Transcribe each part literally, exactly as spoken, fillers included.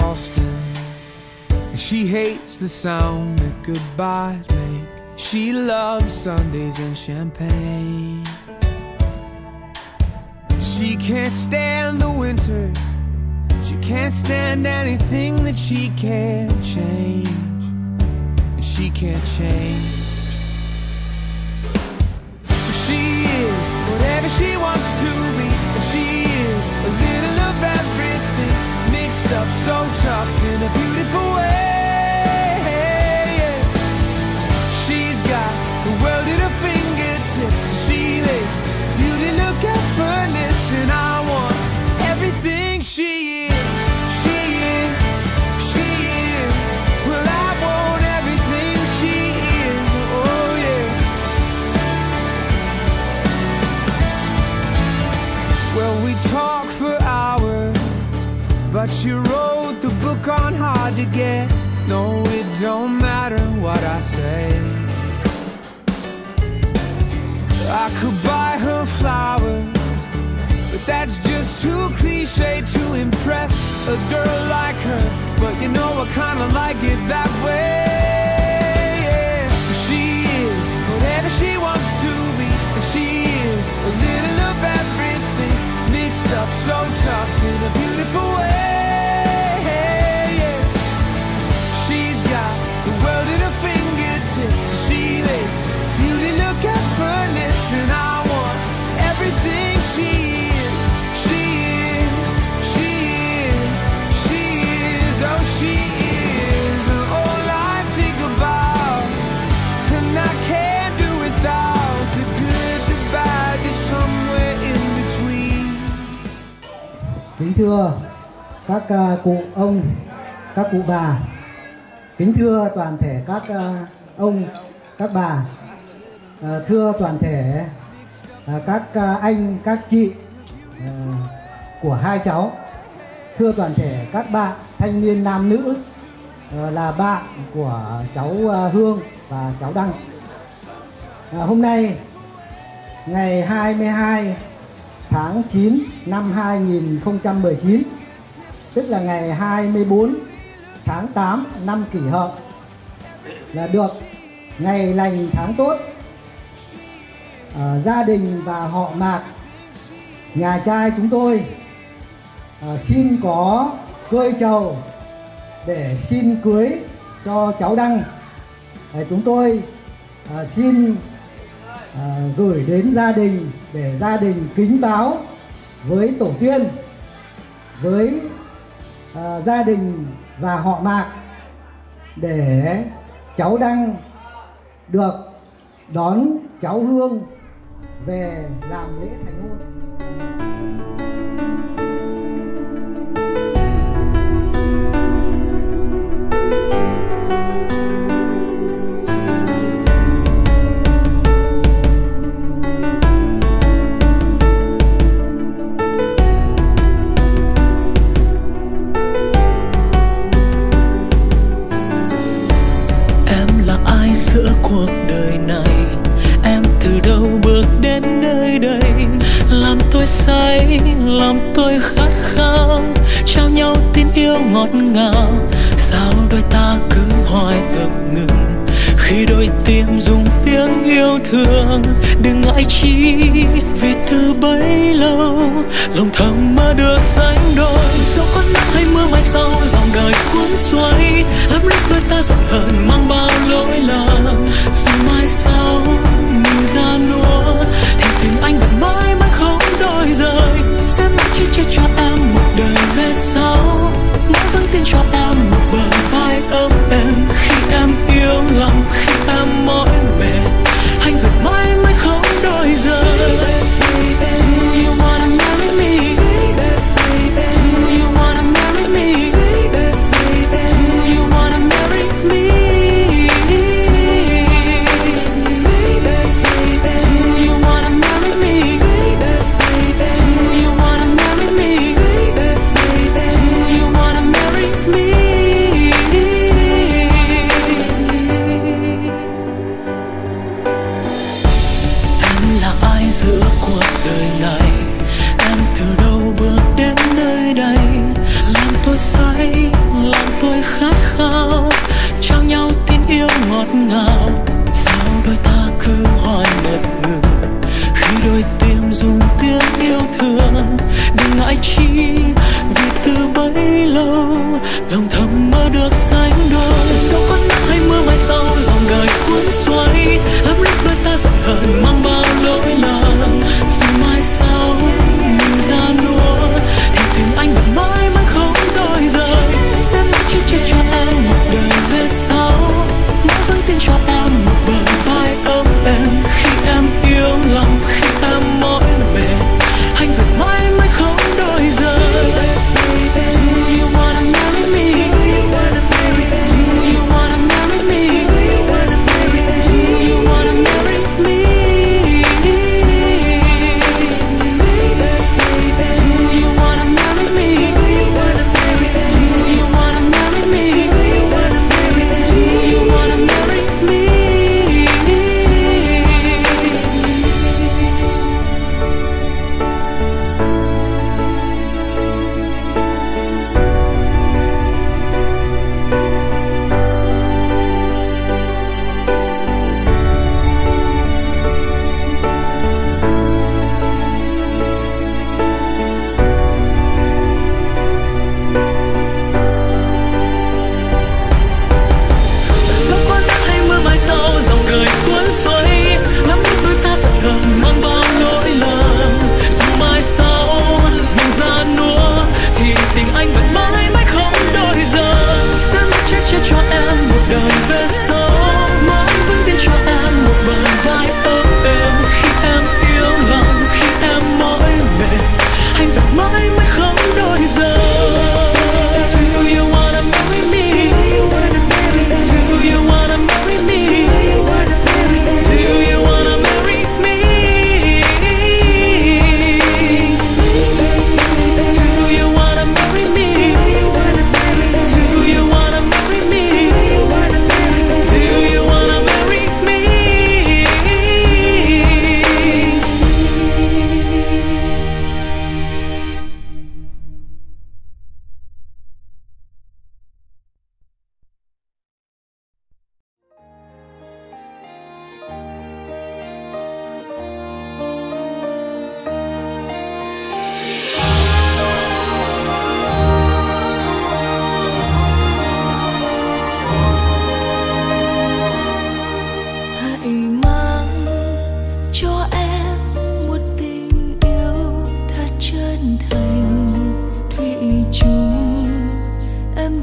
Boston, and she hates the sound that goodbyes make. She loves Sundays and champagne. She can't stand the winter. She can't stand anything that she can't change. And she can't change. But she is whatever she wants to be, and she is a little of everything, mixed up so tough in a beautiful way. She's got the world at her fingertips, and she makes beauty look effortless. And I want everything she is. We talk for hours, but you wrote the book on hard to get. No, it don't matter what I say. I could buy her flowers, but that's just too cliche to impress a girl like her. But you know I kinda like it that way, yeah. She is whatever she wants to be, and she is a little of everything, up so tough in a beautiful way, yeah. She's got the world at her fingertips, and she makes beauty look effortless. And I want everything she is. She is, she is, she is, oh she is. And all I think about, and I can't do without, the good, the bad, is somewhere in. Kính thưa các uh, cụ ông, các cụ bà, kính thưa toàn thể các uh, ông, các bà, uh, thưa toàn thể uh, các uh, anh, các chị uh, của hai cháu, thưa toàn thể các bạn thanh niên nam nữ uh, là bạn của cháu uh, Hương và cháu Đăng. Uh, hôm nay, ngày hai mươi hai tháng chín năm hai nghìn không trăm mười chín, tức là ngày hai mươi bốn tháng tám năm Kỷ Hợi, là được ngày lành tháng tốt. À, gia đình và họ Mạc nhà trai chúng tôi à, xin có cơi trầu để xin cưới cho cháu Đăng. À, chúng tôi à, xin À, gửi đến gia đình để gia đình kính báo với tổ tiên, với à, gia đình và họ Mạc, để cháu Đăng được đón cháu Hương về làm lễ thành hôn. Giữa cuộc đời này, em từ đâu bước đến nơi đây, làm tôi say, làm tôi khát khao, trao nhau tình yêu ngọt ngào. Sao đôi ta cứ hoài ngập ngừng khi đôi tim dùng tiếng yêu thương? Đừng ngại chi vì từ bấy lâu lòng thầm mơ được sánh đôi. Dẫu có nắng hay mưa mai sau dòng đời cuốn xoay, lắm lúc đôi ta giận hờn mang bao lỗi lầm. Dù mai sau mình ra nua thì tình anh vẫn mãi mãi không đổi rời. Sẽ mãi chỉ che cho em một đời về sau, mãi vẫn tin cho em một bờ vai ấm êm. Khi em yêu lòng, khi em mỏi mệt, anh vẫn mãi mãi không đổi rời. Do you wanna marry me? Do you wanna marry me? Do you wanna marry me?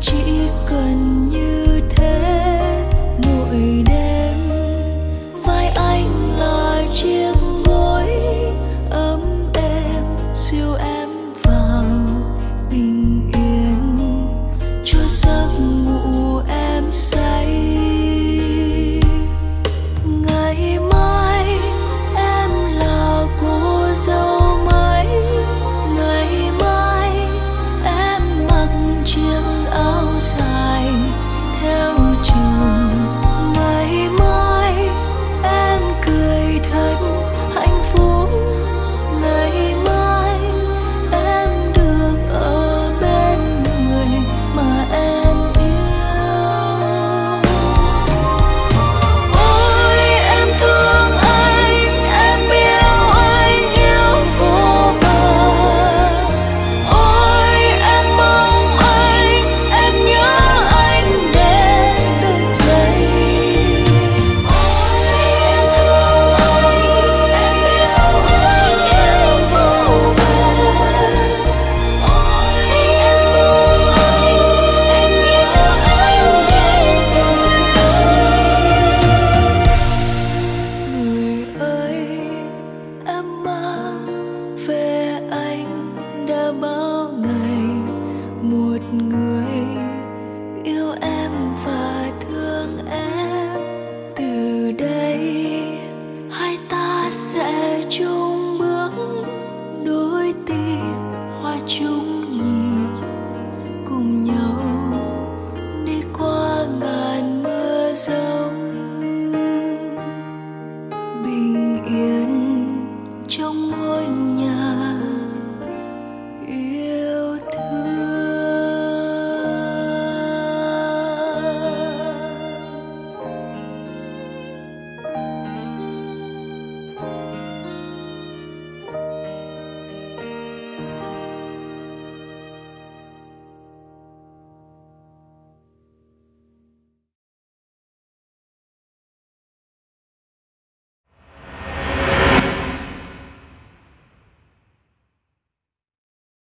Cho giấc ngủ em say.